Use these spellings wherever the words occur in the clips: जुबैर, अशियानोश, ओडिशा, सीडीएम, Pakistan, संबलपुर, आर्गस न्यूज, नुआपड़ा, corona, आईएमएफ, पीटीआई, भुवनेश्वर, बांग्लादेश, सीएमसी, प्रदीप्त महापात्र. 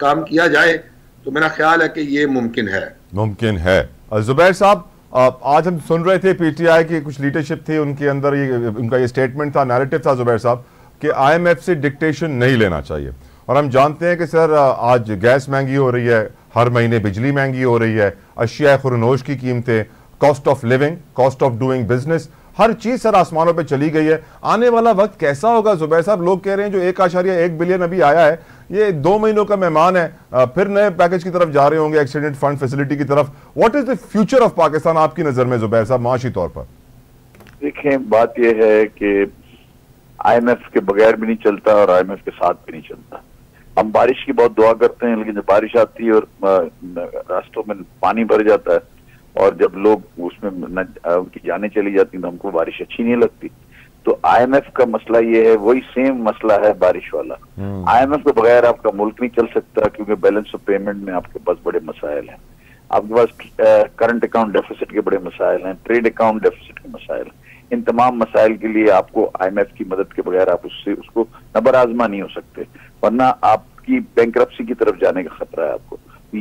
काम किया जाए तो मेरा ख्याल है कि ये मुमकिन है, मुमकिन है। जुबैर साहब, आज हम सुन रहे थे पीटीआई की कुछ लीडरशिप थी उनके अंदर, ये उनका ये स्टेटमेंट था, नैरेटिव था जुबैर साहब कि आईएमएफ से डिक्टेशन नहीं लेना चाहिए। और हम जानते हैं कि सर आज गैस महंगी हो रही है, हर महीने बिजली महंगी हो रही है, अशियानोश की कीमतें, cost of living, cost of doing business, हर चीज सर आसमानों पे चली गई है। आने वाला वक्त कैसा होगा जुबैर साहब? लोग कह रहे हैं जो 1.1 बिलियन अभी आया है ये 2 महीनों का मेहमान है, फिर नए पैकेज की तरफ जा रहे होंगे, एक्सीडेंट फंड फैसिलिटी की तरफ। What is the future of Pakistan आपकी नजर में जुबैर साहब, माशी तौर पर? देखें, बात यह है कि आईएमएफ के बगैर भी नहीं चलता और आईएमएफ के साथ भी नहीं चलता। हम बारिश की बहुत दुआ करते हैं, लेकिन जब बारिश आती है और रास्तों में पानी भर जाता है और जब लोग उसमें उनकी जाने चली जाती तो हमको बारिश अच्छी नहीं लगती। तो आईएमएफ का मसला ये है, वही सेम मसला है बारिश वाला। आईएमएफ के बगैर आपका मुल्क नहीं चल सकता क्योंकि बैलेंस ऑफ पेमेंट में आपके पास बड़े मसाइल हैं, आपके पास करंट अकाउंट डेफिसिट के बड़े मसाइल हैं, ट्रेड अकाउंट डेफिसिट के मसाइल हैं। इन तमाम मसाइल के लिए आपको आईएमएफ की मदद के बगैर आप उससे उसको नबरआजमा नहीं हो सकते, वरना आपकी बैंक्रप्सी की तरफ जाने का खतरा है आपको।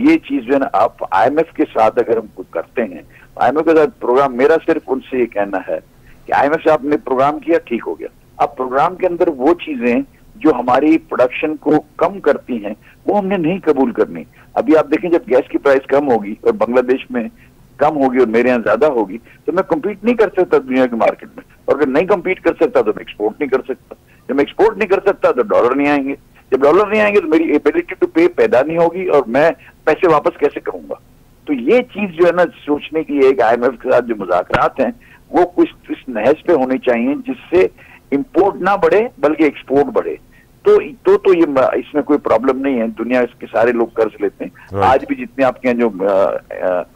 ये चीज जो है ना, आप आईएमएफ के साथ अगर हम कुछ करते हैं, आईएमएफ के साथ प्रोग्राम, मेरा सिर्फ उनसे ये कहना है कि आईएमएफ से आपने प्रोग्राम किया, ठीक हो गया। अब प्रोग्राम के अंदर वो चीजें जो हमारी प्रोडक्शन को कम करती हैं वो हमने नहीं कबूल करनी। अभी आप देखें, जब गैस की प्राइस कम होगी और बांग्लादेश में कम होगी और मेरे यहाँ ज्यादा होगी तो मैं कम्पीट नहीं कर सकता दुनिया के मार्केट में, और अगर नहीं कम्पीट कर सकता तो मैं एक्सपोर्ट नहीं कर सकता। जब मैं एक्सपोर्ट नहीं कर सकता तो डॉलर नहीं आएंगे, जब डॉलर नहीं आएंगे तो मेरी एबिलिटी टू पे पैदा नहीं होगी और मैं पैसे वापस कैसे करूंगा। तो ये चीज जो है ना सोचने की है कि आईएमएफ के साथ जो मुज़ाकरात हैं वो कुछ इस नहज पे होने चाहिए जिससे इंपोर्ट ना बढ़े बल्कि एक्सपोर्ट बढ़े। तो ये इसमें कोई प्रॉब्लम नहीं है, दुनिया इसके सारे लोग कर्ज लेते हैं। आज भी जितने आपके यहाँ जो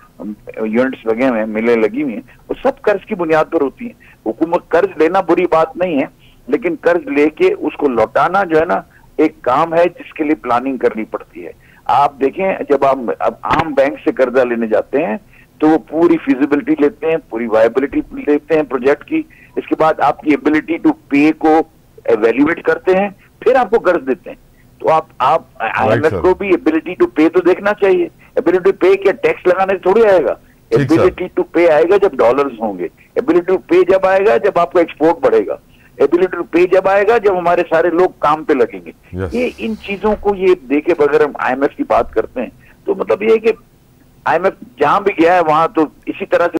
यूनिट्स लगे हुए हैं, मिलें लगी हुई हैं, वो सब कर्ज की बुनियाद पर होती है। हुकूमत कर्ज लेना बुरी बात नहीं है, लेकिन कर्ज लेके उसको लौटाना जो है ना एक काम है जिसके लिए प्लानिंग करनी पड़ती है। आप देखें, जब आप आम बैंक से कर्जा लेने जाते हैं तो वो पूरी फिजिबिलिटी लेते हैं, पूरी वायबिलिटी लेते हैं प्रोजेक्ट की, इसके बाद आपकी एबिलिटी टू पे को एवेल्युएट करते हैं, फिर आपको कर्ज देते हैं। तो आप आईएमएफ को भी एबिलिटी टू पे तो देखना चाहिए। एबिलिटी टू पे क्या टैक्स लगाने से थोड़ी आएगा, एबिलिटी टू पे आएगा जब डॉलर्स होंगे, एबिलिटी टू पे जब आएगा जब आपका एक्सपोर्ट बढ़ेगा, एबिलिटी टू पे जब आएगा जब हमारे सारे लोग काम पे लगेंगे। ये इन चीजों को ये देखे बगैर हम आईएमएफ की बात करते हैं तो मतलब ये है कि आईएमएफ जहां भी गया है वहां तो इसी तरह से